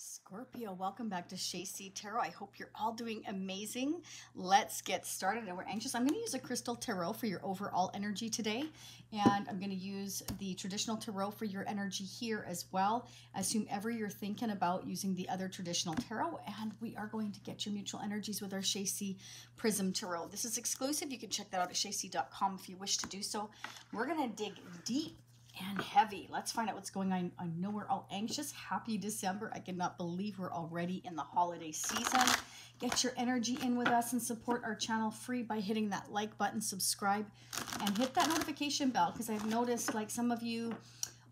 Scorpio, welcome back to Shasie Tarot. I hope you're all doing amazing. Let's get started, and we're anxious. I'm going to use a crystal tarot for your overall energy today, and I'm going to use the traditional tarot for your energy here as well, as whomever you're thinking about using the other traditional tarot, and we are going to get your mutual energies with our Shasie Prism Tarot. This is exclusive. You can check that out at shasie.com if you wish to do so. We're going to dig deep and heavy. Let's find out what's going on. I know we're all anxious. Happy December. I cannot believe we're already in the holiday season. Get your energy in with us and support our channel free by hitting that like button, subscribe, and hit that notification bell, because I've noticed like some of you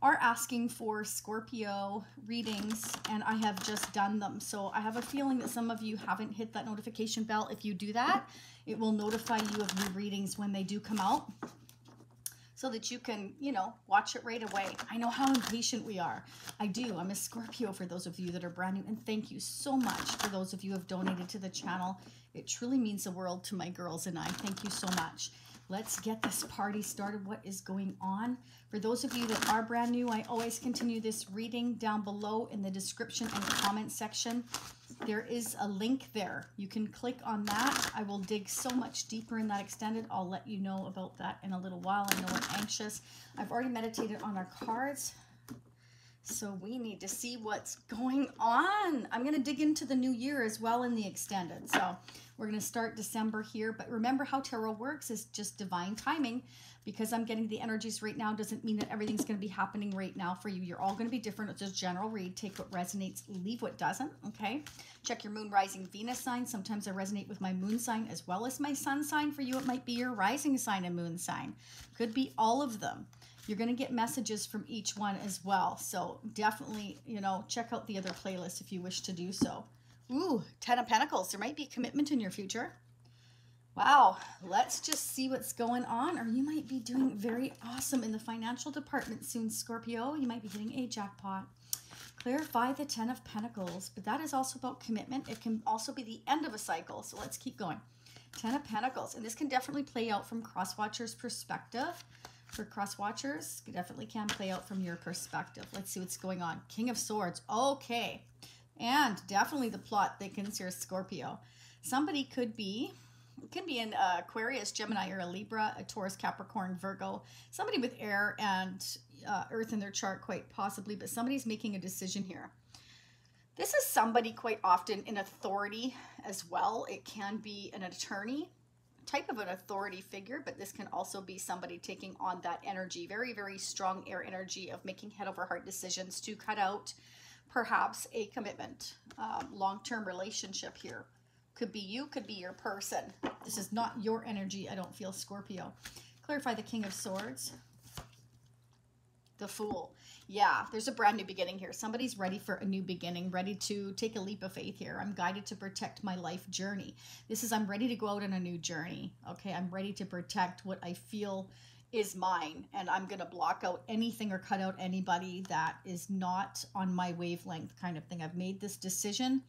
are asking for Scorpio readings, and I have just done them. So I have a feeling that some of you haven't hit that notification bell. If you do that, it will notify you of new readings when they do come out, so that you can, you know, watch it right away. I know how impatient we are. I do. I'm a Scorpio for those of you that are brand new, and thank you so much for those of you who have donated to the channel. It truly means the world to my girls and I. Thank you so much. Let's get this party started. What is going on? For those of you that are brand new, I always continue this reading down below in the description and comment section. There is a link there. You can click on that. I will dig so much deeper in that extended. I'll let you know about that in a little while. I know we're anxious. I've already meditated on our cards, so we need to see what's going on. I'm going to dig into the new year as well in the extended. So we're going to start December here. But remember how tarot works is just divine timing. Because I'm getting the energies right now doesn't mean that everything's going to be happening right now for you. You're all going to be different. It's just general read. Take what resonates, leave what doesn't. Okay. Check your moon, rising, Venus sign. Sometimes I resonate with my moon sign as well as my sun sign. For you, it might be your rising sign and moon sign. Could be all of them. You're going to get messages from each one as well. So definitely, you know, check out the other playlist if you wish to do so. Ooh, 10 of Pentacles. There might be a commitment in your future. Wow. Let's just see what's going on. Or you might be doing very awesome in the financial department soon, Scorpio. You might be hitting a jackpot. Clarify the 10 of Pentacles, but that is also about commitment. It can also be the end of a cycle. So let's keep going. 10 of Pentacles. And this can definitely play out from cross-watchers' perspective. For cross-watchers, it definitely can play out from your perspective. Let's see what's going on. King of Swords. Okay. And definitely the plot thickens here, Scorpio. Somebody could be, it could be an Aquarius, Gemini, or a Libra, a Taurus, Capricorn, Virgo. Somebody with air and earth in their chart, quite possibly. But somebody's making a decision here. This is somebody quite often in authority as well. It can be an attorney, type of an authority figure, but this can also be somebody taking on that energy, very, very strong air energy of making head over heart decisions to cut out perhaps a commitment, long-term relationship here. Could be you, could be your person. This is not your energy, I don't feel, Scorpio. Clarify the King of Swords. The Fool. Yeah, there's a brand new beginning here. Somebody's ready for a new beginning, ready to take a leap of faith here. I'm guided to protect my life journey. This is, I'm ready to go out on a new journey. Okay, I'm ready to protect what I feel is mine, and I'm going to block out anything or cut out anybody that is not on my wavelength, kind of thing. I've made this decision.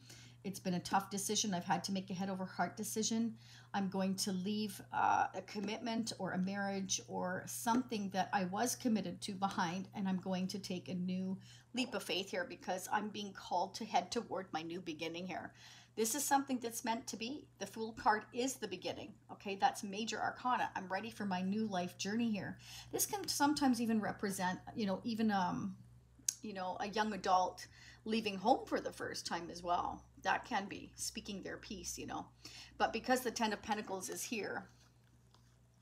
It's been a tough decision. I've had to make a head over heart decision. I'm going to leave a commitment or a marriage or something that I was committed to behind, and I'm going to take a new leap of faith here, because I'm being called to head toward my new beginning here. This is something that's meant to be. The Fool card is the beginning. Okay, that's major arcana. I'm ready for my new life journey here. This can sometimes even represent, you know, even you know, a young adult leaving home for the first time as well. That can be speaking their piece, you know. But because the 10 of Pentacles is here,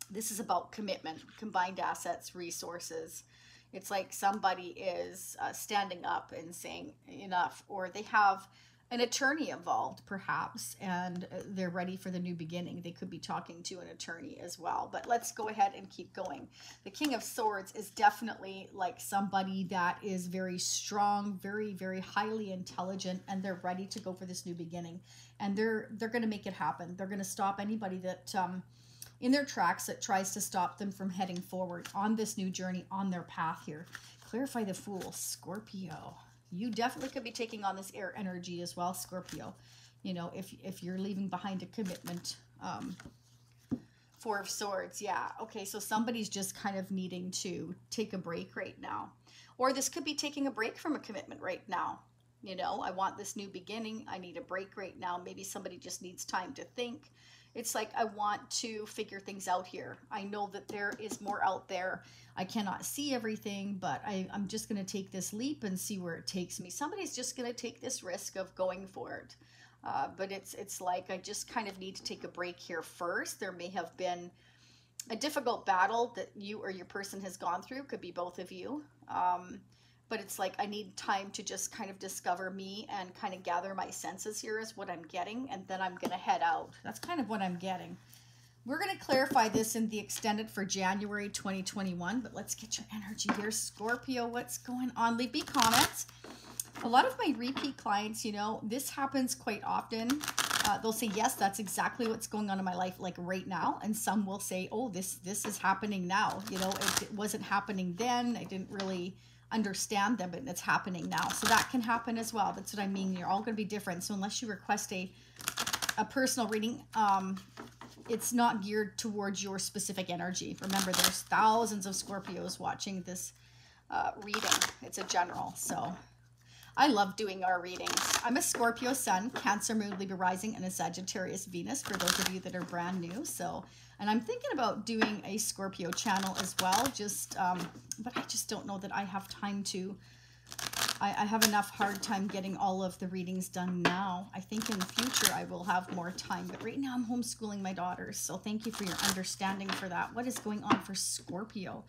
this is about commitment, combined assets, resources. It's like somebody is standing up and saying enough, or they have an attorney involved perhaps, and they're ready for the new beginning. They could be talking to an attorney as well. But let's go ahead and keep going. The King of Swords is definitely like somebody that is very strong, very, very highly intelligent, and they're ready to go for this new beginning, and they're going to make it happen. They're going to stop anybody that in their tracks that tries to stop them from heading forward on this new journey, on their path here. Clarify the Fool, Scorpio. You definitely could be taking on this air energy as well, Scorpio. You know, if you're leaving behind a commitment. Four of Swords, yeah. Okay, so somebody's just kind of needing to take a break right now. Or this could be taking a break from a commitment right now. You know, I want this new beginning. I need a break right now. Maybe somebody just needs time to think. It's like, I want to figure things out here. I know that there is more out there. I cannot see everything, but I'm just going to take this leap and see where it takes me. Somebody's just going to take this risk of going for it. But it's like, I just kind of need to take a break here first. There may have been a difficult battle that you or your person has gone through. Could be both of you. But it's like, I need time to just kind of discover me and kind of gather my senses here is what I'm getting. And then I'm going to head out. That's kind of what I'm getting. We're going to clarify this in the extended for January 2021. But let's get your energy here. Scorpio, what's going on? Leave me comments. A lot of my repeat clients, you know, this happens quite often. They'll say, yes, that's exactly what's going on in my life, like right now. And some will say, oh, this is happening now. You know, it wasn't happening then. I didn't really understand them, but it's happening now. So that can happen as well. That's what I mean. You're all going to be different. So unless you request a personal reading, it's not geared towards your specific energy. Remember, there's thousands of Scorpios watching this reading. It's a general. So I love doing our readings. I'm a Scorpio sun, Cancer moon, Libra rising, and a Sagittarius Venus for those of you that are brand new. So, and I'm thinking about doing a Scorpio channel as well, just, but I just don't know that I have time to, I have enough hard time getting all of the readings done now. I think in the future I will have more time, but right now I'm homeschooling my daughters. So thank you for your understanding for that. What is going on for Scorpio?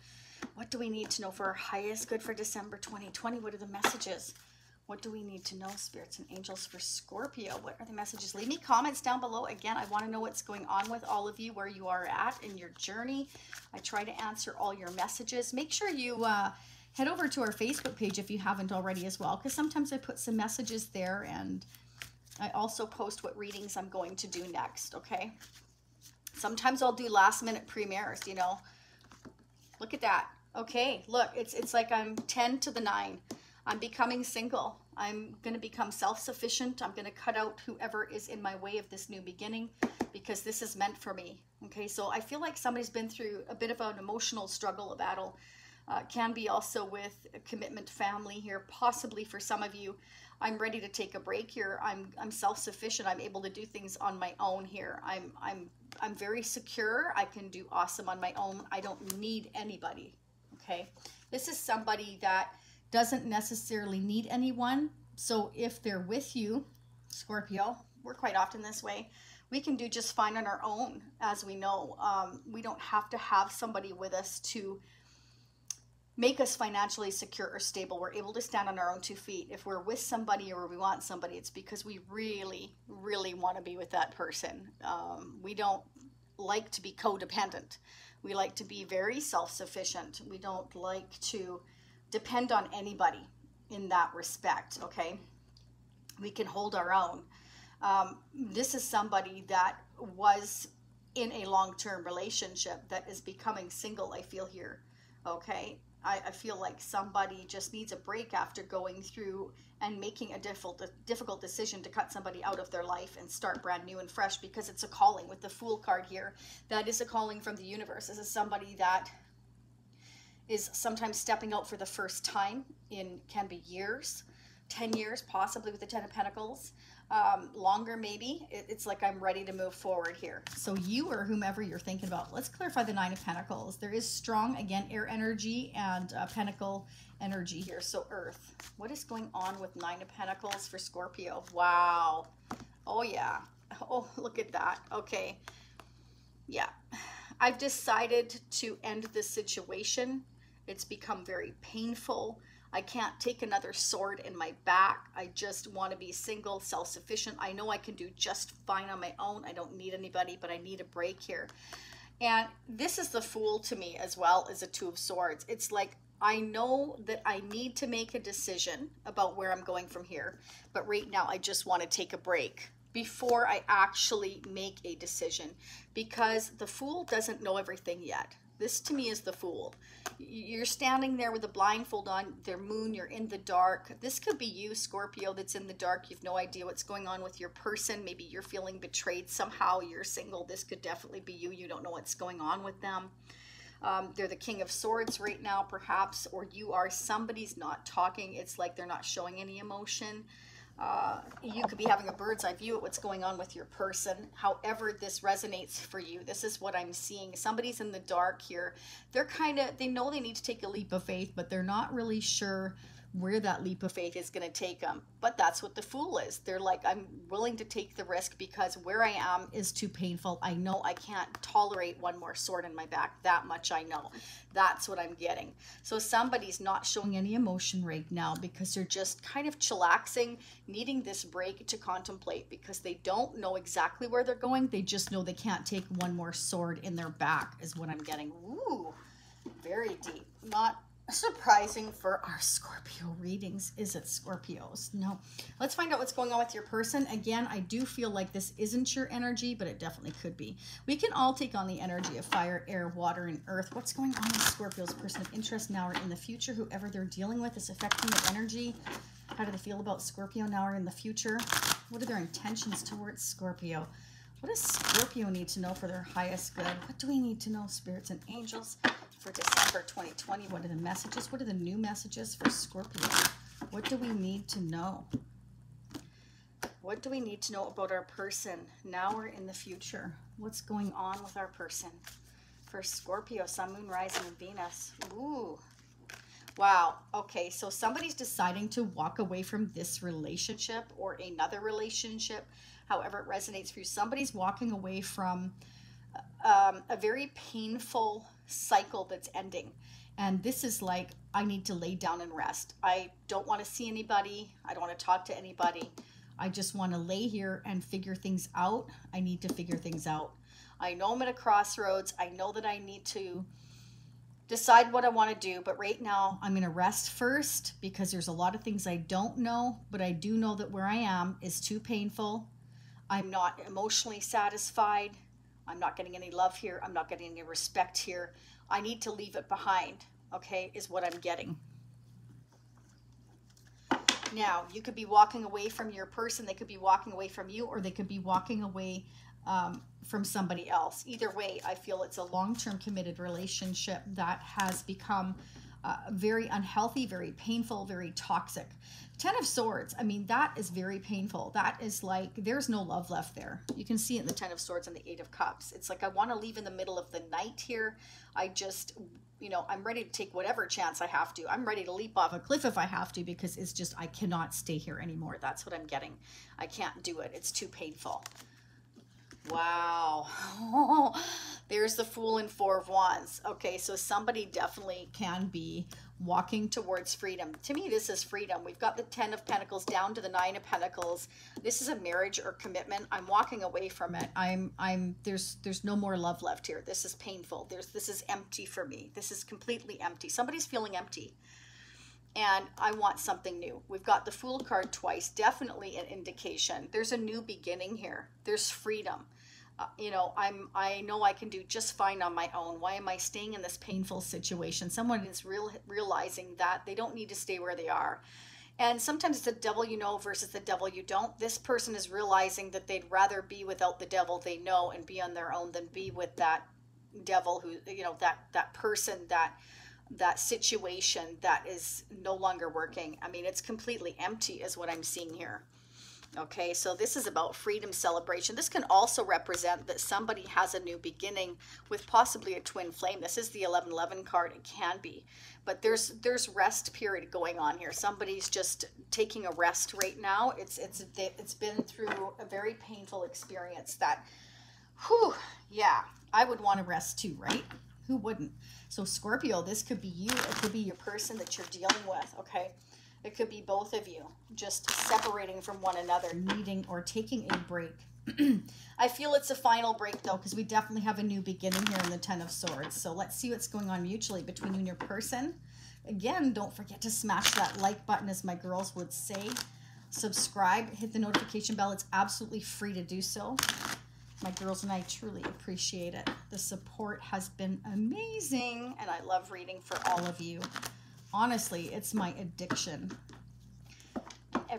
What do we need to know for our highest good for December 2020? What are the messages? What do we need to know, spirits and angels, for Scorpio? What are the messages? Leave me comments down below. Again, I want to know what's going on with all of you, where you are at in your journey. I try to answer all your messages. Make sure you head over to our Facebook page if you haven't already as well, because sometimes I put some messages there, and I also post what readings I'm going to do next, okay? Sometimes I'll do last-minute premieres, you know. Look at that. Okay, look, it's like I'm 10 to the 9. I'm becoming single. I'm going to become self-sufficient. I'm going to cut out whoever is in my way of this new beginning, because this is meant for me. Okay, so I feel like somebody's been through a bit of an emotional struggle, a battle. Can be also with a commitment, family here, possibly for some of you. I'm ready to take a break here. I'm self-sufficient. I'm able to do things on my own here. I'm very secure. I can do awesome on my own. I don't need anybody. Okay, this is somebody that doesn't necessarily need anyone. So if they're with you, Scorpio, we're quite often this way. We can do just fine on our own, as we know. We don't have to have somebody with us to make us financially secure or stable. We're able to stand on our own two feet. If we're with somebody or we want somebody, it's because we really, really want to be with that person. We don't like to be codependent. We like to be very self-sufficient. We don't like to depend on anybody in that respect, okay? We can hold our own. This is somebody that was in a long-term relationship that is becoming single, I feel here, okay? I feel like somebody just needs a break after going through and making a difficult decision to cut somebody out of their life and start brand new and fresh, because it's a calling with the Fool card here. That is a calling from the universe. This is somebody that is sometimes stepping out for the first time in, can be years, 10 years, possibly with the Ten of Pentacles, longer maybe. It's like, I'm ready to move forward here. So you or whomever you're thinking about, let's clarify the Nine of Pentacles. There is strong, again, air energy and pentacle energy here. So earth, what is going on with Nine of Pentacles for Scorpio? Wow. Oh yeah. Oh, look at that. Okay. Yeah. I've decided to end this situation. It's become very painful. I can't take another sword in my back. I just want to be single, self-sufficient. I know I can do just fine on my own. I don't need anybody, but I need a break here. And this is the Fool to me as well as the Two of Swords. It's like, I know that I need to make a decision about where I'm going from here, but right now I just want to take a break before I actually make a decision, because the Fool doesn't know everything yet. This to me is the Fool. You're standing there with a blindfold on, their moon, you're in the dark. This could be you, Scorpio, that's in the dark. You've no idea what's going on with your person. Maybe you're feeling betrayed somehow. You're single. This could definitely be you. You don't know what's going on with them. They're the King of Swords right now, perhaps, or you are somebody's not talking. It's like they're not showing any emotion. You could be having a bird's eye view at what's going on with your person. However this resonates for you, this is what I'm seeing. Somebody's in the dark here. They're kind of, they know they need to take a leap of faith, but they're not really sure where that leap of faith is going to take them. But that's what the Fool is. They're like, I'm willing to take the risk because where I am is too painful. I know I can't tolerate one more sword in my back. That much I know. That's what I'm getting. So somebody's not showing any emotion right now because they're just kind of chillaxing, needing this break to contemplate because they don't know exactly where they're going. They just know they can't take one more sword in their back is what I'm getting. Ooh, very deep. Not surprising for our Scorpio readings, is it, Scorpios? No. Let's find out what's going on with your person. Again, I do feel like this isn't your energy, but it definitely could be. We can all take on the energy of fire, air, water, and earth. What's going on with Scorpio's person of interest now or in the future? Whoever they're dealing with is affecting the energy. How do they feel about Scorpio now or in the future? What are their intentions towards Scorpio? What does Scorpio need to know for their highest good? What do we need to know, spirits and angels, for December 2020? What are the messages? What are the new messages for Scorpio? What do we need to know? What do we need to know about our person now or in the future? What's going on with our person? For Scorpio, Sun, Moon, Rising, and Venus. Ooh. Wow. Okay, so somebody's deciding to walk away from this relationship or another relationship, however it resonates for you. Somebody's walking away from a very painful cycle that's ending. And this is like, I need to lay down and rest. I don't want to see anybody. I don't want to talk to anybody. I just want to lay here and figure things out. I need to figure things out. I know I'm at a crossroads. I know that I need to decide what I want to do, but right now I'm going to rest first because there's a lot of things I don't know, but I do know that where I am is too painful. I'm not emotionally satisfied. I'm not getting any love here. I'm not getting any respect here. I need to leave it behind, okay, is what I'm getting. Now, you could be walking away from your person. They could be walking away from you, or they could be walking away from somebody else. Either way, I feel it's a long-term committed relationship that has become very unhealthy, very painful, very toxic. Ten of Swords, I mean, that is very painful. That is like, there's no love left there. You can see it in the Ten of Swords and the Eight of Cups. It's like, I want to leave in the middle of the night here. I just, you know, I'm ready to take whatever chance I have to. I'm ready to leap off a cliff if I have to, because it's just, I cannot stay here anymore. That's what I'm getting. I can't do it. It's too painful. Wow. Oh, there's the Fool in Four of Wands. Okay, so somebody definitely can be walking towards freedom. To me, this is freedom. We've got the Ten of Pentacles down to the Nine of Pentacles. This is a marriage or commitment. I'm walking away from it. There's no more love left here. This is painful. This is empty for me. This is completely empty. Somebody's feeling empty. And I want something new. We've got the Fool card twice. Definitely an indication. There's a new beginning here. There's freedom. You know, I know I can do just fine on my own. Why am I staying in this painful situation? Someone is realizing that they don't need to stay where they are. And sometimes it's the devil you know versus the devil you don't. This person is realizing that they'd rather be without the devil they know and be on their own than be with that devil who, you know, that person, that situation that is no longer working. I mean, it's completely empty is what I'm seeing here. Okay, so this is about freedom celebration. This can also represent that somebody has a new beginning with possibly a twin flame. This is the 1111 card. It can be, but there's rest period going on here. Somebody's just taking a rest right now. It's been through a very painful experience that, whew, yeah, I would want to rest too, right? Who wouldn't? So Scorpio, this could be you. It could be your person that you're dealing with, okay? It could be both of you just separating from one another, needing or taking a break. I feel it's a final break, though, because we definitely have a new beginning here in the Ten of Swords. So let's see what's going on mutually between you and your person. Again, don't forget to smash that like button, as my girls would say. Subscribe, hit the notification bell. It's absolutely free to do so. My girls and I truly appreciate it. The support has been amazing, and I love reading for all of you. Honestly, it's my addiction.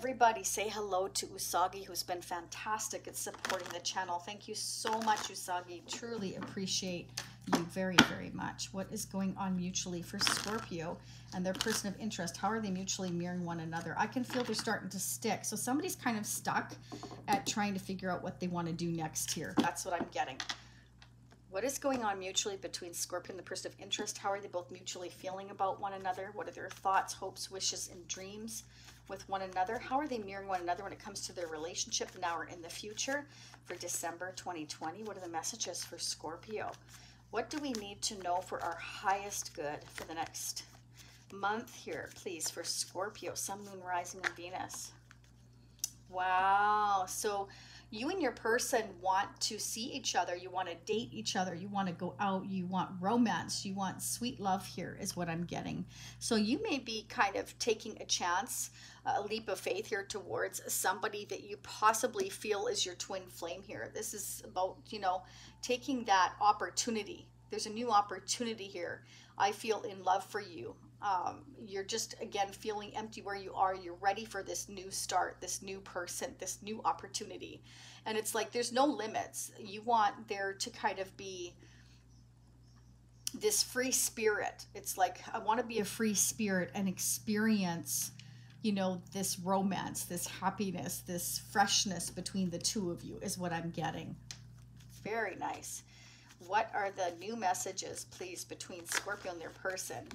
Everybody say hello to Usagi, who's been fantastic at supporting the channel. Thank you so much, Usagi. Truly appreciate you very, very much. What is going on mutually for Scorpio and their person of interest? How are they mutually mirroring one another? I can feel they're starting to stick. So somebody's kind of stuck at trying to figure out what they want to do next here. That's what I'm getting. What is going on mutually between Scorpio and the person of interest? How are they both mutually feeling about one another? What are their thoughts, hopes, wishes, and dreams with one another? How are they mirroring one another when it comes to their relationship now or in the future for December 2020? What are the messages for Scorpio? What do we need to know for our highest good for the next month here, please, for Scorpio? Sun, Moon, Rising, and Venus. Wow. So you and your person want to see each other. You want to date each other. You want to go out. You want romance. You want sweet love here is what I'm getting. So you may be kind of taking a chance, a leap of faith here towards somebody that you possibly feel is your twin flame here. This is about, you know, taking that opportunity. There's a new opportunity here. I feel in love for you. You're just, again, feeling empty where you are. You're ready for this new start, this new person, this new opportunity. And it's like there's no limits. You want there to kind of be this free spirit. It's like, I want to be a free spirit and experience, you know, this romance, this happiness, this freshness between the two of you is what I'm getting. Very nice. What are the new messages, please, between Scorpio and their person?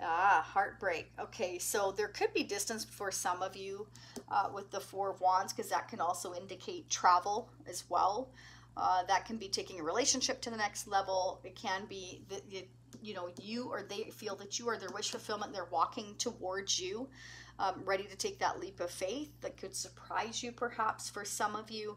Ah, heartbreak. Okay, so there could be distance for some of you with the Four of Wands, because that can also indicate travel as well. That can be taking a relationship to the next level. It can be, you know, you or they feel that you are their wish fulfillment. They're walking towards you, ready to take that leap of faith that could surprise you perhaps for some of you.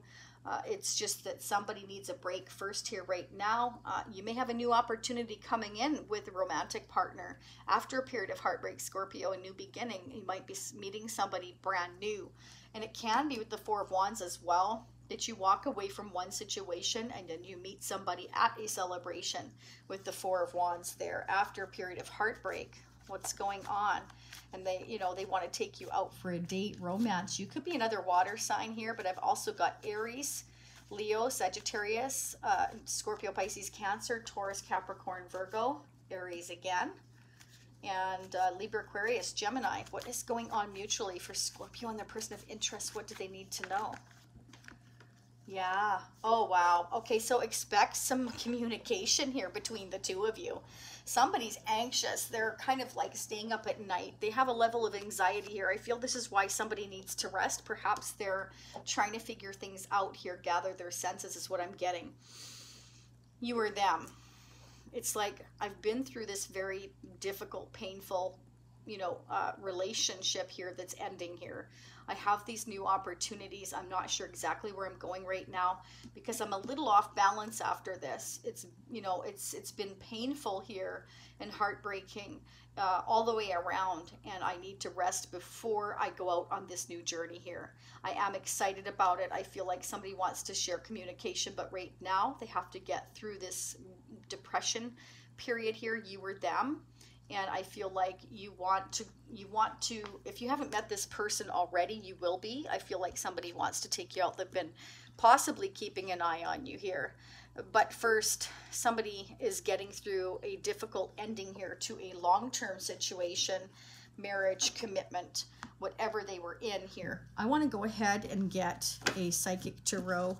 It's just that somebody needs a break first here right now. You may have a new opportunity coming in with a romantic partner. After a period of heartbreak, Scorpio, a new beginning, you might be meeting somebody brand new. And it can be with the Four of Wands as well, that you walk away from one situation and then you meet somebody at a celebration with the Four of Wands there after a period of heartbreak. What's going on? And they, you know, they want to take you out for a date, romance. You could be another water sign here, but I've also got Aries, Leo, Sagittarius, Scorpio, Pisces, Cancer, Taurus, Capricorn, Virgo, Aries again, and Libra, Aquarius, Gemini. What is going on mutually for Scorpio and the person of interest? What do they need to know? Yeah. Oh, wow. Okay, so expect some communication here between the two of you. Somebody's anxious. They're kind of like staying up at night. They have a level of anxiety here. I feel this is why somebody needs to rest. Perhaps they're trying to figure things out here, gather their senses is what I'm getting. You or them. It's like, I've been through this very difficult, painful, you know, relationship here that's ending here. I have these new opportunities. I'm not sure exactly where I'm going right now because I'm a little off balance after this. It's, you know, it's been painful here and heartbreaking all the way around, and I need to rest before I go out on this new journey here. I am excited about it. I feel like somebody wants to share communication, but right now they have to get through this depression period here, you or them. And I feel like you want to, if you haven't met this person already, you will be. I feel like somebody wants to take you out. They've been possibly keeping an eye on you here. But first, somebody is getting through a difficult ending here to a long-term situation, marriage, commitment, whatever they were in here. I want to go ahead and get a psychic tarot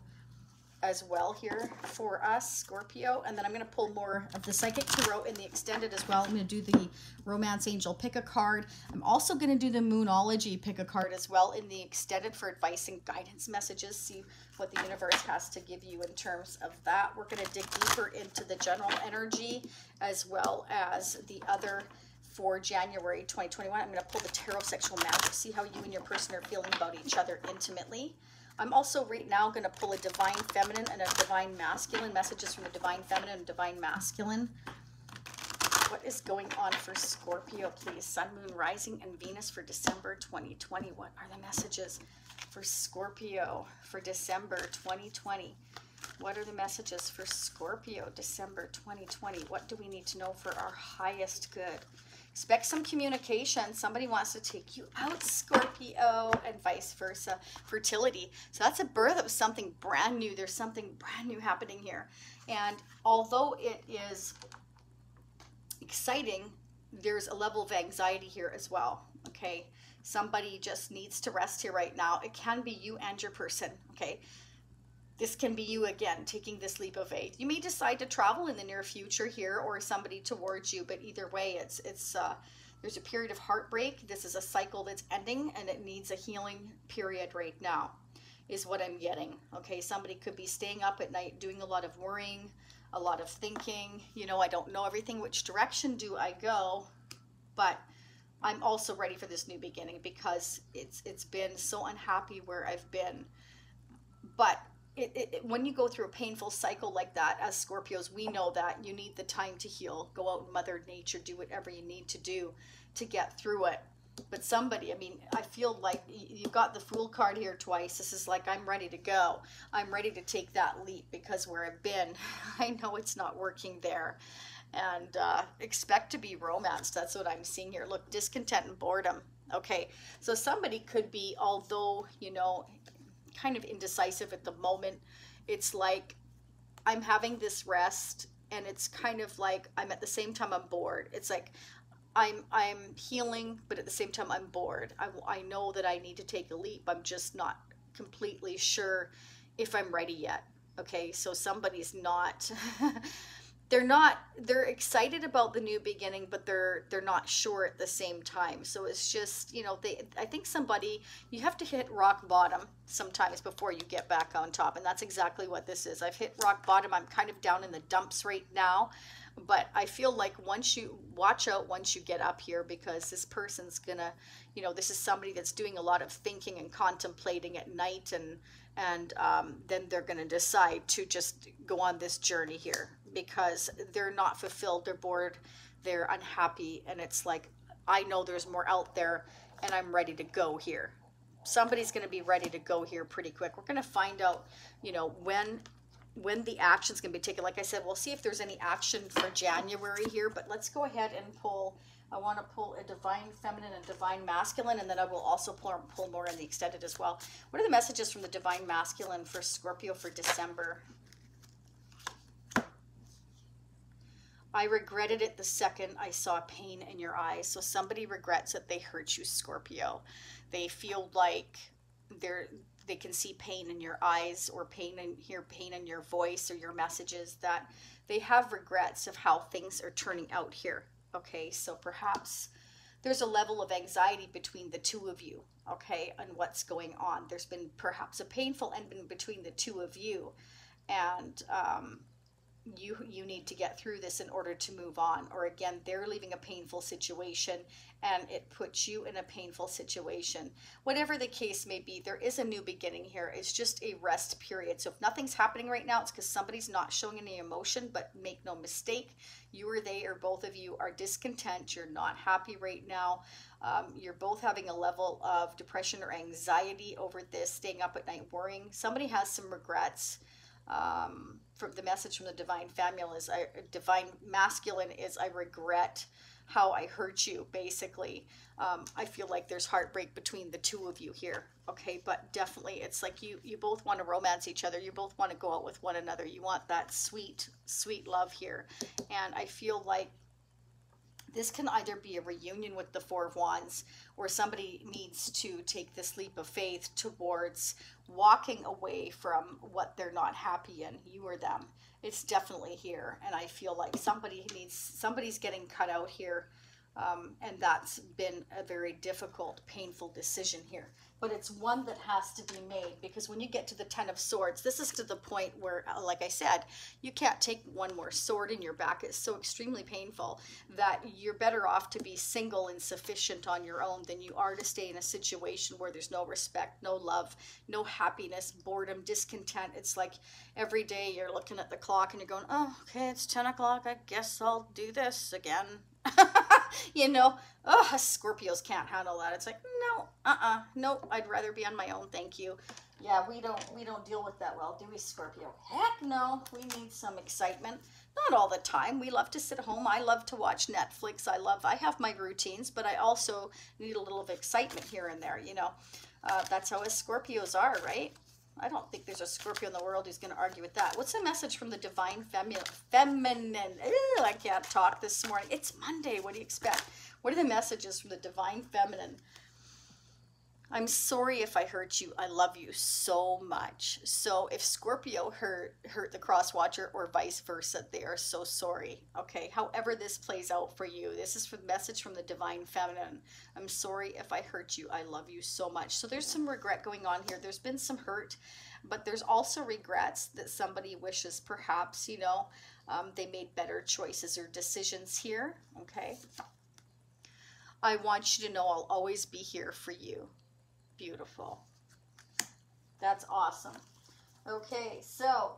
as well here for us, Scorpio. And then I'm going to pull more of the psychic tarot in the extended as well. I'm going to do the romance angel pick a card. I'm also going to do the moonology pick a card as well in the extended for advice and guidance messages. See what the universe has to give you in terms of that. We're going to dig deeper into the general energy as well as the other for January 2021. I'm going to pull the tarot sexual magic, see how you and your person are feeling about each other intimately. I'm also right now going to pull a divine feminine and a divine masculine, messages from the divine feminine and divine masculine. What is going on for Scorpio, please? Sun, Moon, Rising, and Venus for December 2020. What are the messages for Scorpio for December 2020? What are the messages for Scorpio December 2020? What do we need to know for our highest good? Expect some communication. Somebody wants to take you out, Scorpio, and vice versa. Fertility. So that's a birth of something brand new. There's something brand new happening here. And although it is exciting, there's a level of anxiety here as well, okay? Somebody just needs to rest here right now. It can be you and your person, okay? This can be you again, taking this leap of faith. You may decide to travel in the near future here, or somebody towards you, but either way, there's a period of heartbreak. This is a cycle that's ending, and it needs a healing period right now, is what I'm getting. Okay, somebody could be staying up at night, doing a lot of worrying, a lot of thinking. You know, I don't know everything. Which direction do I go? But I'm also ready for this new beginning, because it's been so unhappy where I've been. But when you go through a painful cycle like that, as Scorpios, we know that you need the time to heal. Go out in Mother Nature, do whatever you need to do to get through it. But somebody, I mean, I feel like you've got the Fool card here twice. This is like, I'm ready to go. I'm ready to take that leap, because where I've been, I know it's not working there. And expect to be romanced. That's what I'm seeing here. Look, discontent and boredom. Okay, so somebody could be, although, you know, kind of indecisive at the moment. It's like, I'm having this rest, and it's kind of like, I'm at the same time I'm bored. It's like, I'm healing, but at the same time I'm bored. I know that I need to take a leap. I'm just not completely sure if I'm ready yet. Okay, so somebody's not, they're excited about the new beginning, but they're not sure at the same time. So it's just, you know, I think somebody, you have to hit rock bottom sometimes before you get back on top. And that's exactly what this is. I've hit rock bottom. I'm kind of down in the dumps right now, but I feel like once you watch out, once you get up here, because this person's gonna, you know, this is somebody that's doing a lot of thinking and contemplating at night, and then they're going to decide to just go on this journey here, because they're not fulfilled, they're bored, they're unhappy, and it's like, I know there's more out there, and I'm ready to go here. Somebody's going to be ready to go here pretty quick. We're going to find out, you know, when the action's going to be taken. Like I said, we'll see if there's any action for January here, but let's go ahead and pull. I want to pull a Divine Feminine and Divine Masculine, and then I will also pull more in the extended as well. What are the messages from the Divine Masculine for Scorpio for December? I regretted it the second I saw pain in your eyes. So somebody regrets that they hurt you, Scorpio. They feel like they can see pain in your eyes, or hear pain in your voice or your messages, that they have regrets of how things are turning out here. Okay, so perhaps there's a level of anxiety between the two of you, okay, and what's going on. There's been perhaps a painful ending between the two of you, and you need to get through this in order to move on. Or again, they're leaving a painful situation, and it puts you in a painful situation. Whatever the case may be, there is a new beginning here. It's just a rest period. So if nothing's happening right now, it's because somebody's not showing any emotion. But make no mistake, you or they or both of you are discontent. You're not happy right now. You're both having a level of depression or anxiety over this, staying up at night worrying. Somebody has some regrets. From the message from the Divine Feminine is, Divine Masculine is, I regret how I hurt you, basically. I feel like there's heartbreak between the two of you here, okay? But definitely, it's like you both want to romance each other. You both want to go out with one another. You want that sweet, sweet love here. And I feel like this can either be a reunion with the Four of Wands, or somebody needs to take this leap of faith towards walking away from what they're not happy in, you or them. It's definitely here, and I feel like somebody's getting cut out here, and that's been a very difficult, painful decision here. But it's one that has to be made, because when you get to the Ten of Swords, this is to the point where, like I said, you can't take one more sword in your back. It's so extremely painful that you're better off to be single and sufficient on your own than you are to stay in a situation where there's no respect, no love, no happiness, boredom, discontent. It's like every day you're looking at the clock and you're going, oh, okay, it's 10 o'clock. I guess I'll do this again. you know, oh, Scorpios can't handle that. It's like, no, no, I'd rather be on my own, thank you. Yeah, we don't deal with that well, do we, Scorpio? Heck no, we need some excitement. Not all the time. We love to sit at home. I love to watch Netflix. I have my routines, but I also need a little of excitement here and there, you know. That's how us Scorpios are, right? I don't think there's a Scorpio in the world who's going to argue with that. What's the message from the divine feminine? Ew, I can't talk this morning. It's Monday. What do you expect? What are the messages from the divine feminine? I'm sorry if I hurt you. I love you so much. So if Scorpio hurt the cross watcher or vice versa, they are so sorry. Okay. However this plays out for you, this is for the message from the divine feminine. I'm sorry if I hurt you. I love you so much. So there's some regret going on here. There's been some hurt, but there's also regrets that somebody wishes perhaps, you know, they made better choices or decisions here. Okay. I want you to know I'll always be here for you. Beautiful. That's awesome. Okay, so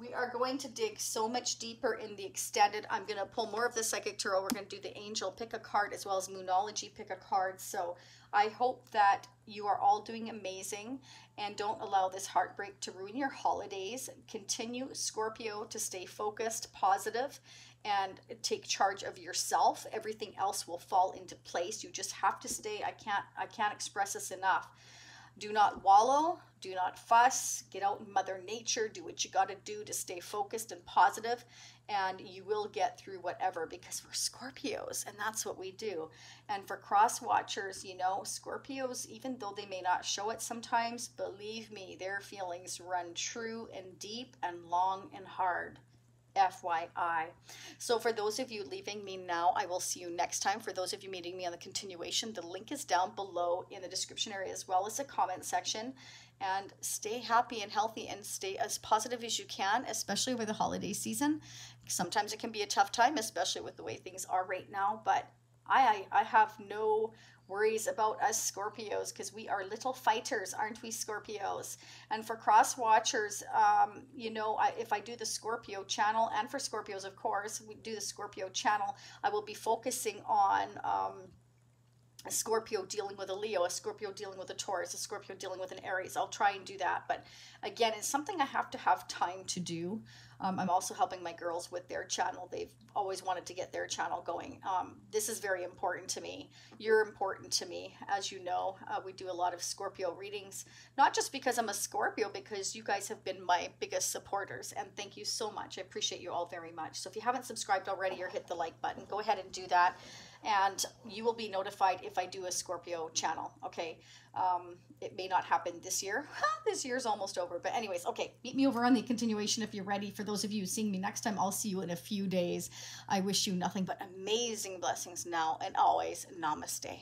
we are going to dig so much deeper in the extended. I'm going to pull more of the psychic tarot. We're going to do the angel pick a card as well as moonology pick a card. So I hope that you are all doing amazing and don't allow this heartbreak to ruin your holidays. Continue, Scorpio, to stay focused, positive, and take charge of yourself. Everything else will fall into place. You just have to stay. I can't express this enough. Do not wallow. Do not fuss. Get out in Mother Nature. Do what you got to do to stay focused and positive, and you will get through whatever, because we're Scorpios, and that's what we do. And for cross watchers, you know, Scorpios, even though they may not show it sometimes, believe me, their feelings run true and deep and long and hard. FYI. So for those of you leaving me now, I will see you next time. For those of you meeting me on the continuation, the link is down below in the description area as well as the comment section. And stay happy and healthy and stay as positive as you can, especially with the holiday season. Sometimes it can be a tough time, especially with the way things are right now, but I have no worries about us Scorpios, because we are little fighters, aren't we, Scorpios? And for cross watchers, you know, if I do the Scorpio channel, and for Scorpios, of course, we do the Scorpio channel, I will be focusing on a Scorpio dealing with a Leo, a Scorpio dealing with a Taurus, a Scorpio dealing with an Aries. I'll try and do that. But again, it's something I have to have time to do. I'm also helping my girls with their channel. They've always wanted to get their channel going. This is very important to me. You're important to me. As you know, we do a lot of Scorpio readings, not just because I'm a Scorpio, because you guys have been my biggest supporters. And thank you so much. I appreciate you all very much. So if you haven't subscribed already or hit the like button, go ahead and do that. And you will be notified if I do a Scorpio channel. Okay. It may not happen this year. This year's almost over. But anyways, okay. Meet me over on the continuation if you're ready. For those of you seeing me next time, I'll see you in a few days. I wish you nothing but amazing blessings now and always. Namaste.